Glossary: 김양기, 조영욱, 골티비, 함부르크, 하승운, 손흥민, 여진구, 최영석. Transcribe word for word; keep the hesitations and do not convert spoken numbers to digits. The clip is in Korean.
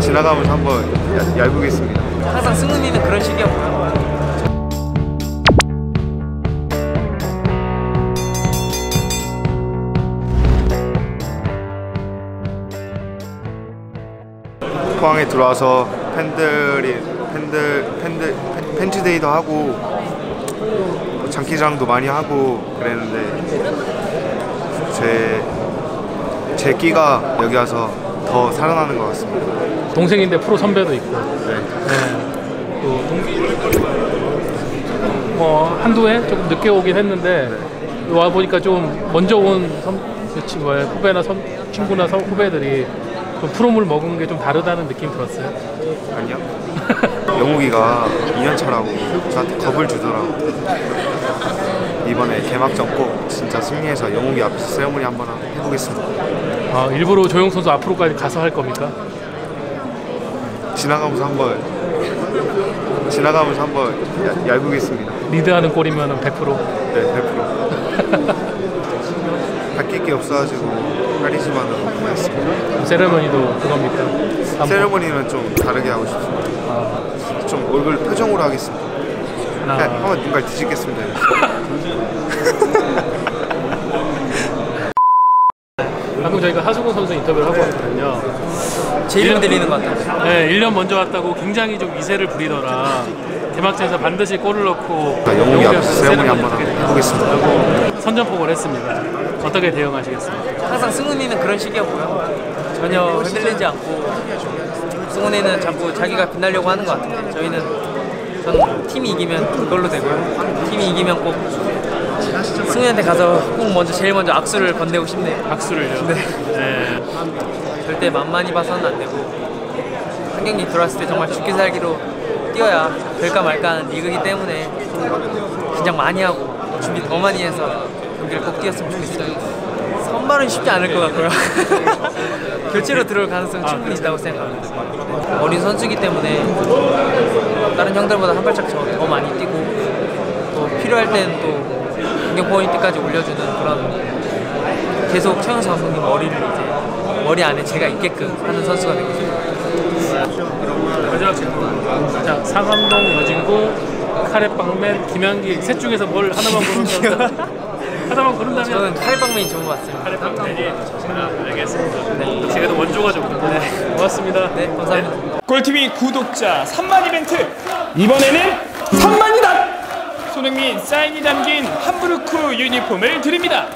지나가면서 한번 얇보겠습니다. 항상 승훈이는 그런 식이었고요. 포항에 들어와서 팬들이 팬들 팬들 팬, 팬츠데이도 하고 장기장도 많이 하고 그랬는데 제 제 끼가 여기 와서 더 살아나는 것 같습니다. 동생인데 프로 선배도 있고. 네. 네. 또 동기 뭐 한두 해 조금 늦게 오긴 했는데 네. 와 보니까 좀 먼저 온 선, 친구의 후배나 선, 친구나 선, 후배들이. 프로물 먹은 게 좀 다르다는 느낌 들었어요? 아니요. 영욱이가 이 년 차라고 저한테 겁을 주더라고. 이번에 개막전 꼭 진짜 승리해서 영욱이 앞에서 세어머니 한번 해보겠습니다. 아, 일부러 조용 선수 앞으로까지 가서 할 겁니까? 지나가면서 한번 지나가면서 한번 얇보겠습니다. 리드하는 골이면 백 퍼센트? 네, 백 퍼센트. 바뀔 게 없어가지고 카리스마는 없습니다. 세레머니도 그겁니까? 세레머니는 좀 다르게 하고 싶습니다. 아. 좀 얼굴 표정으로 하겠습니다. 아. 그냥 한번 눈깔 뒤집겠습니다. 방금 저희가 하승운 선수 인터뷰를 하고 왔거든요. 제 이름 들리는 것 같아요. 네, 일 년 먼저 왔다고 굉장히 좀 위세를 부리더라. 개막전에서 반드시 골을 넣고 영웅이 앞에서 세레머니 한번 해보겠습니다. 선전포고를 했습니다. 어떻게 대응하시겠습니까? 항상 승훈이는 그런 식이었고요. 전혀 흔들리지 않고 승훈이는 자꾸 자기가 빛나려고 하는 것 같아요. 저희는 저는 팀이 이기면 그걸로 되고요. 팀이 이기면 꼭 승훈이한테 가서 꼭 먼저 제일 먼저 악수를 건네고 싶네요. 악수를요? 네. 네. 절대 만만히 봐서는 안 되고 한 경기 들어왔을 때 정말 죽기 살기로 뛰어야 될까 말까 하는 리그이기 때문에 긴장 많이 하고 준비 더 많이 해서 경기를 꼭 뛰었으면 좋겠어요. 선발은 쉽지 않을 것 같고요. 교체로 들어올 가능성은 충분히 있다고 생각합니다. 어린 선수이기 때문에 다른 형들보다 한 발짝 더 많이 뛰고 또 필요할 때는 또 공격 포인트까지 올려주는 그런 계속 최영석 감독님 머리를 이제 머리 안에 제가 있게끔 하는 선수가 되고 싶어요. 마지막 질문. 자, 상암동 여진구, 카레빵맨, 김양기 셋 중에서 뭘 하나만 고른다면? 하나만 고른다면 저는 카레빵맨이 좋은 것 같습니다. 카레빵맨이 좋습니다. 알겠습니다. 네. 역시 그래도 원조가 좋군요. 네. 고맙습니다. 네, 감사합니다. 골티비 구독자 삼만 이벤트! 이번에는 삼만이다! 손흥민 사인이 담긴 함부르크 유니폼을 드립니다.